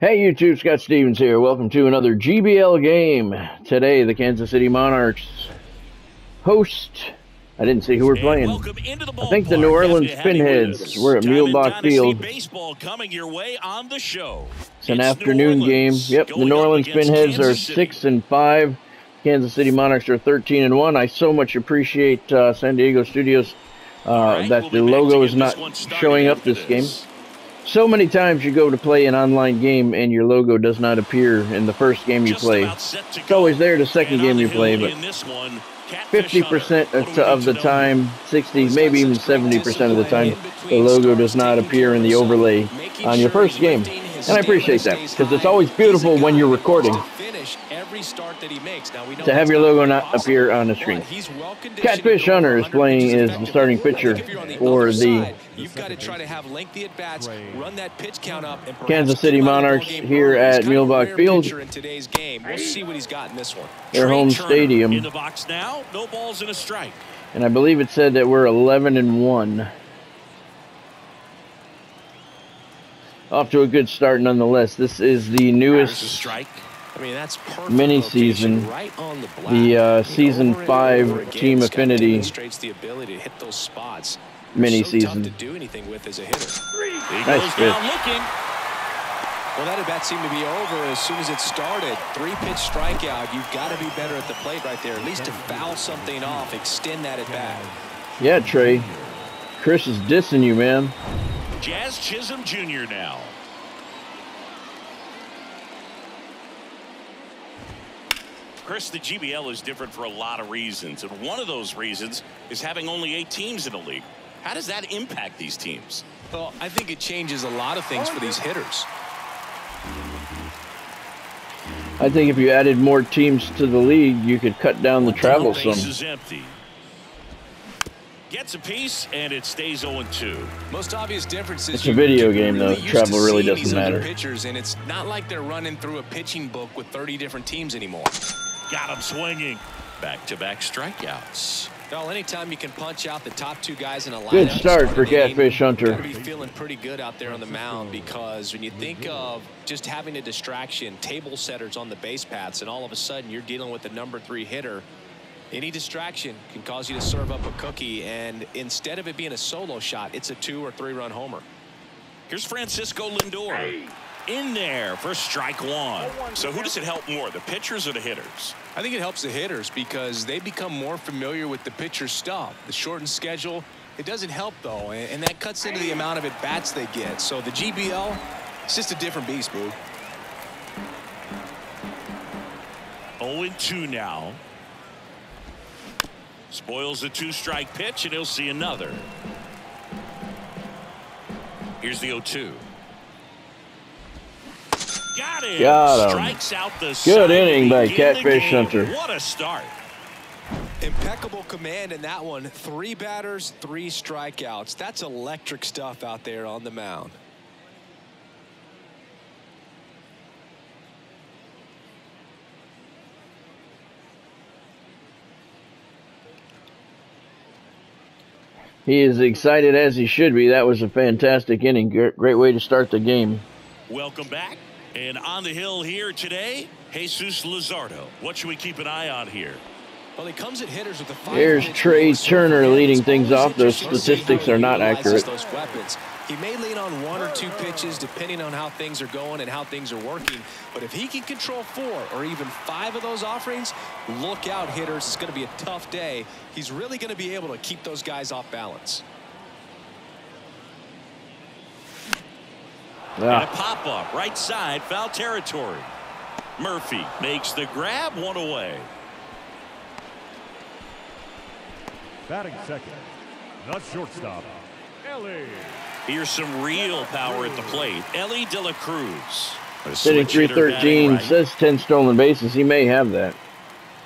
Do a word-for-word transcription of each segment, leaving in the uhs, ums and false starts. Hey YouTube, Scott Stevens here. Welcome to another G B L game. Today, the Kansas City Monarchs host. I didn't see who we're playing. I think the New Orleans Pinheads. We're at Muehlbach Field. It's an afternoon game. Yep, the New Orleans Pinheads are six and five. Kansas City Monarchs are thirteen and one. I so much appreciate uh, San Diego Studios uh, that the logo is not showing up this game. So many times you go to play an online game and your logo does not appear in the first game you play. It's always there the second game you play, but fifty percent of the time, sixty, maybe even seventy percent of the time, the logo does not appear in the overlay on your first game. And I appreciate that, because it's always beautiful when you're recording to have your logo not appear on the screen. Catfish Hunter is playing is the starting pitcher for the You've got to try to have lengthy at bats, run that pitch count up, and Kansas City Monarchs here at Muehlbach Field. In today's game, we'll see what he's got in this one. Their home stadium. In the box now, no balls and a strike. And I believe it said that we're eleven and one. Off to a good start, nonetheless. This is the newest strike. I mean, that's mini season, right on the, black. the uh, season five team affinity the ability to hit those spots. Mini so season. To do anything with as a hitter. Nice pitch. Well, that at-bat seemed to be over as soon as it started. Three-pitch strikeout. You've got to be better at the plate right there, at least to foul something off, extend that at-bat. Yeah, Trey. Chris is dissing you, man. Jazz Chisholm Junior now. Chris, the G B L is different for a lot of reasons, and one of those reasons is having only eight teams in the league. How does that impact these teams? Well, I think it changes a lot of things for these hitters. I think if you added more teams to the league, you could cut down the travel some. Base is empty. Gets a piece, and it stays oh and two. Most obvious difference is it's a video game, though. Travel really doesn't matter. Pitchers, and it's not like they're running through a pitching book with thirty different teams anymore. Got him swinging. Back-to-back strikeouts. Well, anytime you can punch out the top two guys in a lineup. Good start for Catfish Hunter. You're going to be feeling pretty good out there on the mound, because when you think of just having a distraction, table setters on the base paths, and all of a sudden you're dealing with the number three hitter, any distraction can cause you to serve up a cookie, and instead of it being a solo shot, it's a two or three run homer. Here's Francisco Lindor. Hey. In there for strike one. So who does it help more, the pitchers or the hitters? I think it helps the hitters, because they become more familiar with the pitcher's stuff. The shortened schedule, it doesn't help, though, and that cuts into the amount of at-bats they get. So the G B L, it's just a different beast, boo. oh and two now. Spoils the two-strike pitch, and he'll see another. Here's the oh two. Got him. Got him. Strikes out the good inning by Catfish Hunter. What a start. Impeccable command in that one. Three batters, three strikeouts. That's electric stuff out there on the mound. He is excited as he should be. That was a fantastic inning. Great way to start the game. Welcome back. And on the hill here today, Jesus Lazaro. What should we keep an eye on here? Well, he comes at hitters with the five. Here's Trey Turner leading things off. Those statistics are not accurate. Those weapons. He may lean on one or two pitches depending on how things are going and how things are working. But if he can control four or even five of those offerings, look out, hitters. It's going to be a tough day. He's really going to be able to keep those guys off balance. Yeah. And a pop up right side, foul territory. Murphy makes the grab, one away. Batting second, the shortstop, Ellie. Here's some real power at the plate. Ellie de la Cruz. Sitting three thirteen, right. Says ten stolen bases. He may have that.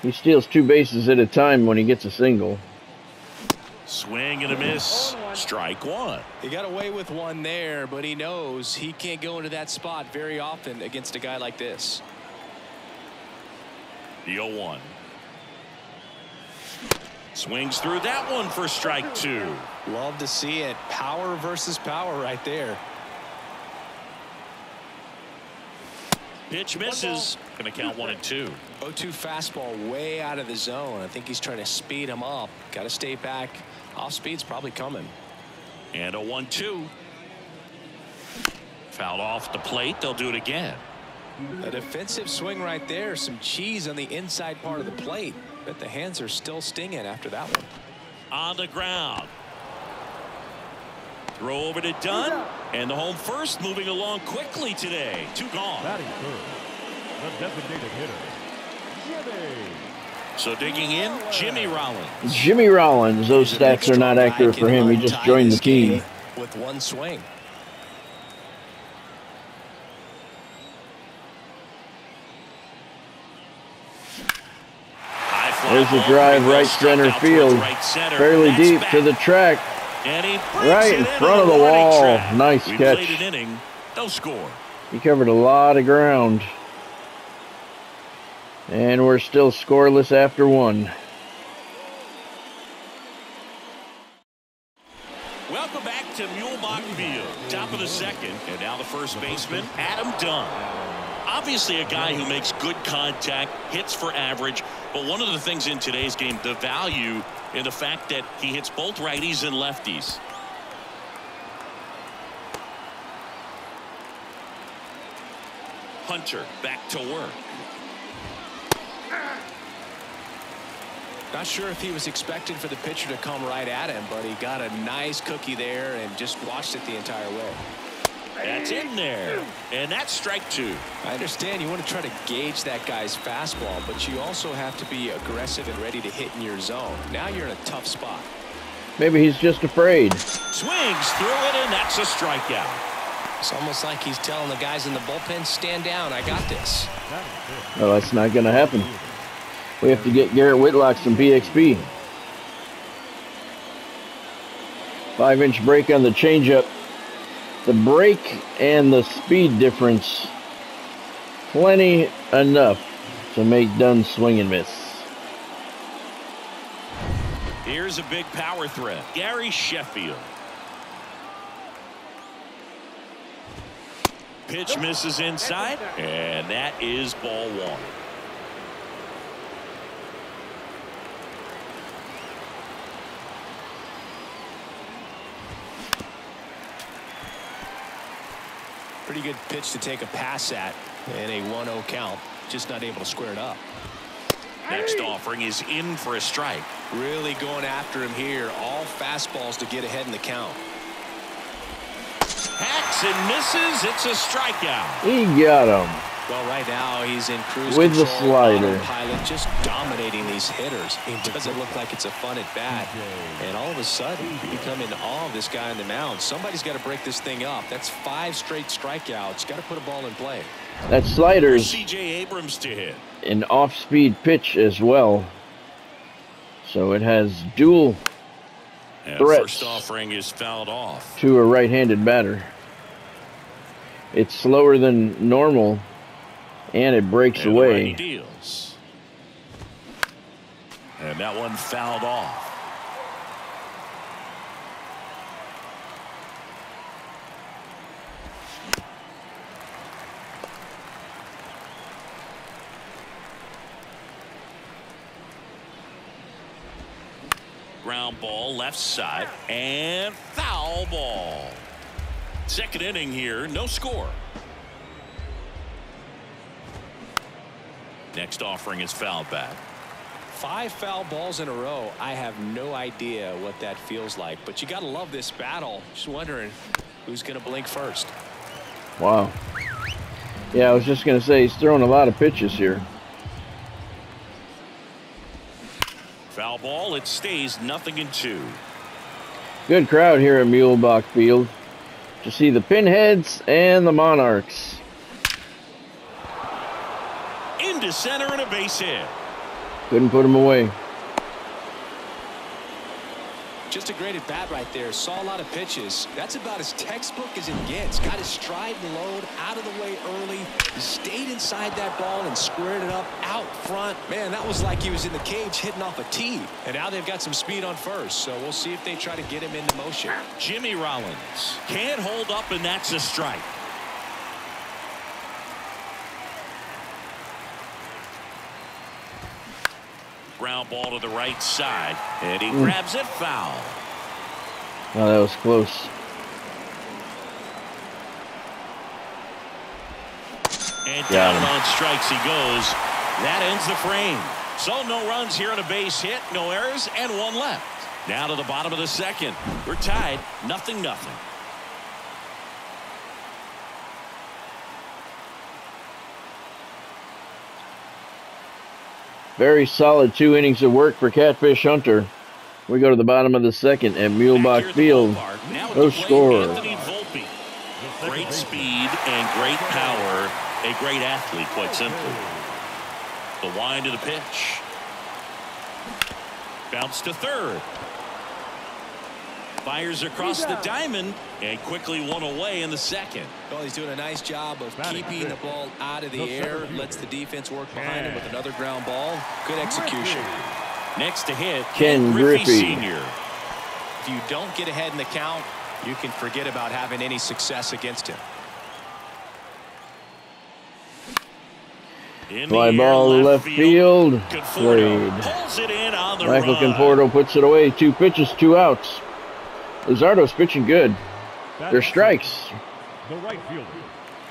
He steals two bases at a time when he gets a single. Swing and a miss. Strike one. He got away with one there, but he knows he can't go into that spot very often against a guy like this. The oh one. Swings through that one for strike two. Love to see it. Power versus power right there. Pitch misses. Going to count one and two. oh two fastball way out of the zone. I think he's trying to speed him up. Got to stay back. Off speed's probably coming. And a one two. Fouled off the plate. They'll do it again. A defensive swing right there. Some cheese on the inside part of the plate. But the hands are still stinging after that one. On the ground. Throw over to Dunn. And the home first moving along quickly today. Two gone. That is the designated hitter, Jimmy. So digging in, Jimmy Rollins. Jimmy Rollins. Those stats are not accurate for him. He just joined the team. With one swing. There's a drive right center field, fairly deep to the track, right in front of the wall. Nice catch. He covered a lot of ground. And we're still scoreless after one. Welcome back to Muehlbach Field. Top of the second, and now the first baseman, Adam Dunn. Obviously a guy who makes good contact, hits for average, but one of the things in today's game, the value in the fact that he hits both righties and lefties. Hunter back to work. Not sure if he was expecting for the pitcher to come right at him, but he got a nice cookie there and just watched it the entire way. That's in there, and that's strike two. I understand you want to try to gauge that guy's fastball, but you also have to be aggressive and ready to hit in your zone. Now you're in a tough spot. Maybe he's just afraid. Swings through it, and that's a strikeout. It's almost like he's telling the guys in the bullpen, stand down, I got this. No, that's not going to happen. We have to get Garrett Whitlock some P X P. Five-inch break on the changeup. The break and the speed difference plenty enough to make Dunn swing and miss. Here's a big power threat, Gary Sheffield. Pitch misses inside, and that is ball one. Pretty good pitch to take a pass at, and a one oh count. Just not able to square it up. Next offering is in for a strike. Really going after him here. All fastballs to get ahead in the count. Hacks and misses. It's a strikeout. He got him. Well, right now he's in cruise with control, the slider. Pilot just dominating these hitters. It doesn't look like it's a fun at bat. And all of a sudden, you become in awe of this guy on the mound. Somebody's got to break this thing up. That's five straight strikeouts. Got to put a ball in play. That slider's C J Abrams to hit. An off-speed pitch as well. So it has dual yeah, threats. First offering is fouled off to a right-handed batter. It's slower than normal. And it breaks and away. Deals. And that one fouled off. Ground ball left side and foul ball. Second inning here, no score. Next offering is foul back. Five foul balls in a row. I have no idea what that feels like, but you got to love this battle. Just wondering who's going to blink first. Wow. Yeah, I was just going to say he's throwing a lot of pitches here. Foul ball. It stays nothing in two. Good crowd here at Muehlbach Field to see the Pinheads and the Monarchs. Into center and a base hit. Couldn't put him away. Just a great at bat right there. Saw a lot of pitches. That's about as textbook as it gets. Got his stride and load out of the way early. He stayed inside that ball and squared it up out front. Man, that was like he was in the cage hitting off a tee. And now they've got some speed on first. So we'll see if they try to get him into motion. Jimmy Rollins can't hold up, and that's a strike. ground ball to the right side, and he Ooh. grabs it foul. Oh, that was close. And down on strikes he goes. That ends the frame. So no runs here and a base hit, no errors, and one left. Now to the bottom of the second. We're tied, nothing, nothing. Very solid two innings of work for Catfish Hunter. We go to the bottom of the second at Muehlbach Field. No score. Great speed and great power. A great athlete, quite simply. The wind of the pitch. Bounce to third. Fires across the diamond and quickly one away in the second. Well, he's doing a nice job of keeping the ball out of the air. Lets the defense work behind him with another ground ball. Good execution. Next to hit, Ken Griffey Senior If you don't get ahead in the count, you can forget about having any success against him. Fly ball left field. Played. Michael Conforto puts it away. Two pitches, two outs. Lazardo's pitching good. They're strikes. The right fielder.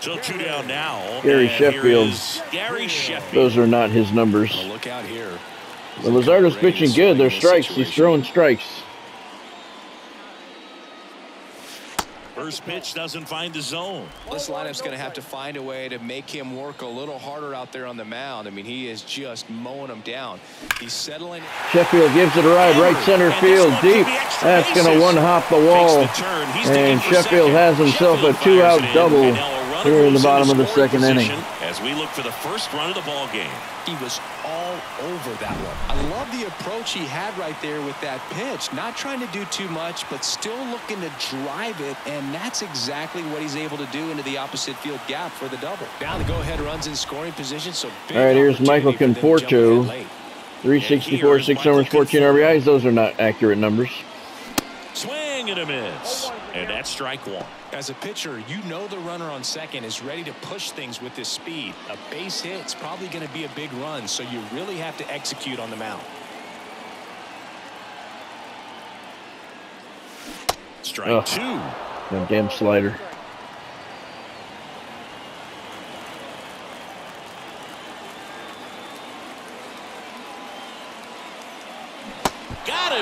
So two down now. Gary Sheffield. Gary Sheffield. Those are not his numbers. Well, look out here. But Lazardo's pitching good. They're strikes. Situation. He's throwing strikes. First pitch doesn't find the zone. This lineup's going to have to find a way to make him work a little harder out there on the mound. I mean, he is just mowing them down. He's settling. Sheffield gives it a ride right center field deep. That's going to one-hop the wall. And Sheffield has himself a two-out double here in the bottom of the second inning. As we look for the first run of the ball game. He was all over that one. I love the approach he had right there with that pitch. Not trying to do too much, but still looking to drive it, and that's exactly what he's able to do into the opposite field gap for the double. Down the go-ahead runs in scoring position. So all right, here's Michael Conforto. three sixty-four, six homers, fourteen R B Is. Those are not accurate numbers. Swing and a miss. And that's strike one. As a pitcher, you know the runner on second is ready to push things with this speed. A base hit's probably going to be a big run, so you really have to execute on the mound. Strike oh, two. That damn slider.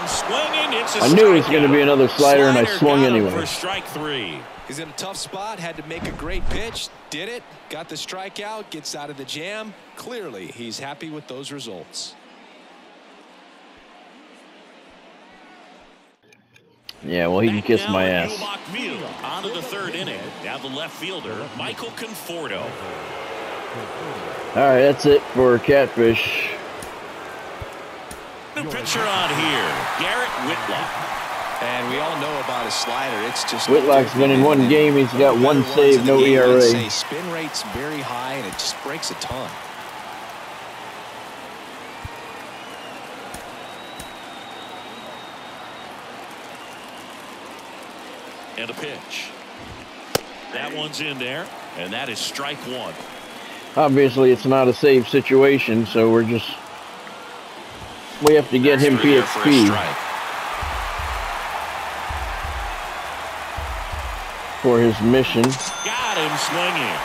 Swinging, it's a I knew it was going to be another slider, slider and I swung anyway. For strike three. He's in a tough spot, had to make a great pitch, did it, got the strikeout, gets out of the jam. Clearly, he's happy with those results. Yeah, well, he can kiss my ass. On to the third inning. Now the left fielder, Michael Conforto. All right, that's it for Catfish. New pitcher on here, Garrett Whitlock. And we all know about his slider. It's just Whitlock's been in one game. He's got one save, no E R A. Spin rate's very high, and it just breaks a ton. And a pitch. That one's in there, and that is strike one. Obviously, it's not a save situation, so we're just... We have to get him P X P for his mission. Got him swinging.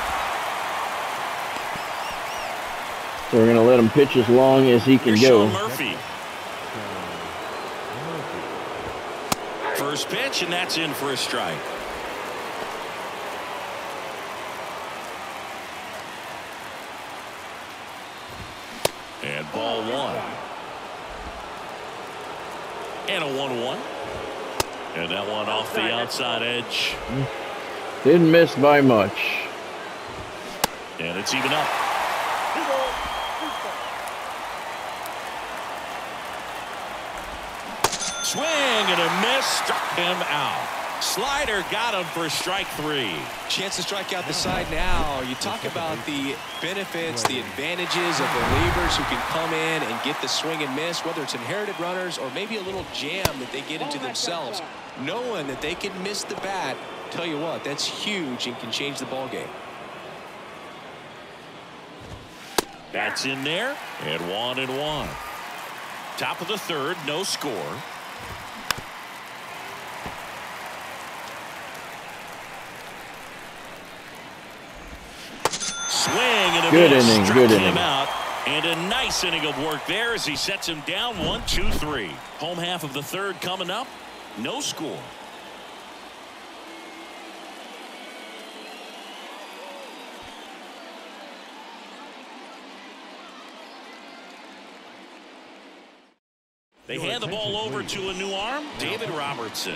So we're going to let him pitch as long as he can go. Murphy. First pitch, and that's in for a strike. And ball one. And a one-one. And that one off the outside edge. Didn't miss by much. And it's even up. Swing and a miss. Struck him out. Slider got him for strike three. Chance to strike out the side now. You talk about the benefits, the advantages of relievers who can come in and get the swing and miss, whether it's inherited runners or maybe a little jam that they get into themselves. Knowing that they can miss the bat, tell you what, that's huge and can change the ball game. That's in there, and one and one. Top of the third, no score. Swing and a good inning, good inning. Out, and a nice inning of work there as he sets him down one, two, three. Home half of the third coming up, no score. They hand the ball over to a new arm, David Robertson.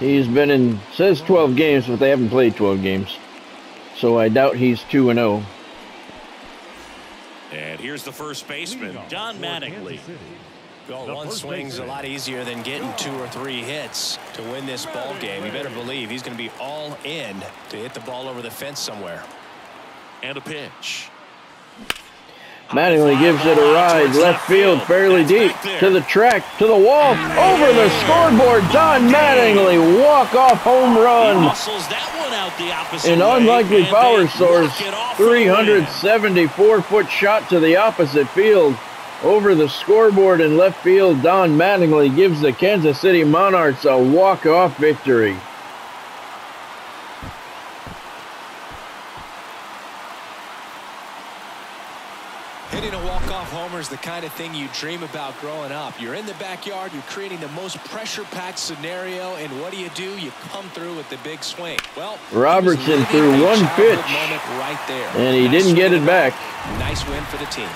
He's been in, says twelve games, but they haven't played twelve games. So I doubt he's two and oh. And here's the first baseman, Don Mattingly. Well, one swing's a lot easier than getting two or three hits to win this ball game. You better believe he's going to be all in to hit the ball over the fence somewhere. And a pitch. Mattingly gives it a ride, left field, fairly deep, to the track, to the wall, over the scoreboard. Don Mattingly, walk-off home run. An unlikely power source, three hundred seventy-four foot shot to the opposite field. Over the scoreboard in left field, Don Mattingly gives the Kansas City Monarchs a walk-off victory. Is the kind of thing you dream about growing up. You're in the backyard, you're creating the most pressure-packed scenario, and what do you do? You come through with the big swing. Well, Robertson threw one pitch, right there, and he didn't get it back. Nice win for the team.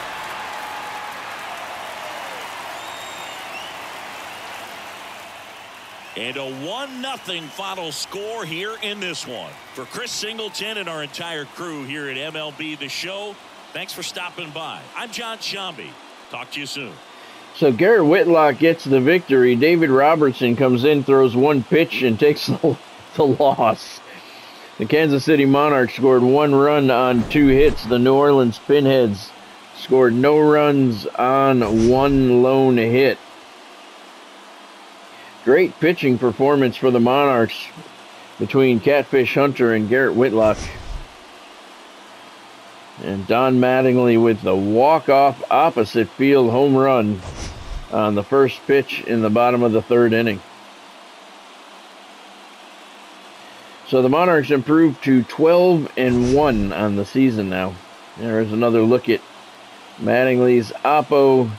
And a one nothing final score here in this one. For Chris Singleton and our entire crew here at M L B The Show, thanks for stopping by. I'm John Shambi. Talk to you soon. So Garrett Whitlock gets the victory. David Robertson comes in, throws one pitch, and takes the, the loss. The Kansas City Monarchs scored one run on two hits. The New Orleans Pinheads scored no runs on one lone hit. Great pitching performance for the Monarchs between Catfish Hunter and Garrett Whitlock. And Don Mattingly with the walk-off opposite field home run on the first pitch in the bottom of the third inning. So the Monarchs improved to twelve and one on the season now. There's another look at Mattingly's oppo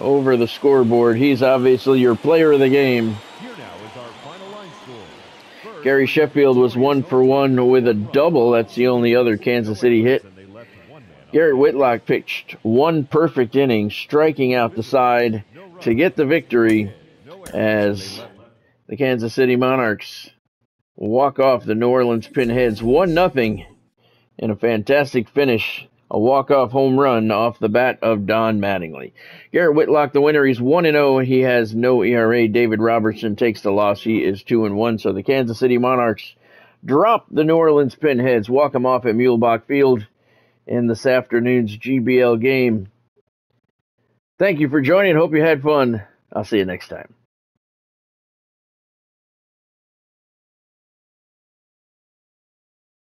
over the scoreboard. He's obviously your player of the game. Gary Sheffield was one for one with a double. That's the only other Kansas City hit. Garrett Whitlock pitched one perfect inning, striking out the side to get the victory as the Kansas City Monarchs walk off the New Orleans Pinheads one nothing in a fantastic finish, a walk-off home run off the bat of Don Mattingly. Garrett Whitlock, the winner, he's one and oh. He has no E R A. David Robertson takes the loss. He is two and one. So the Kansas City Monarchs drop the New Orleans Pinheads, walk them off at Muehlbach Field in this afternoon's G B L game. Thank you for joining. Hope you had fun. I'll see you next time.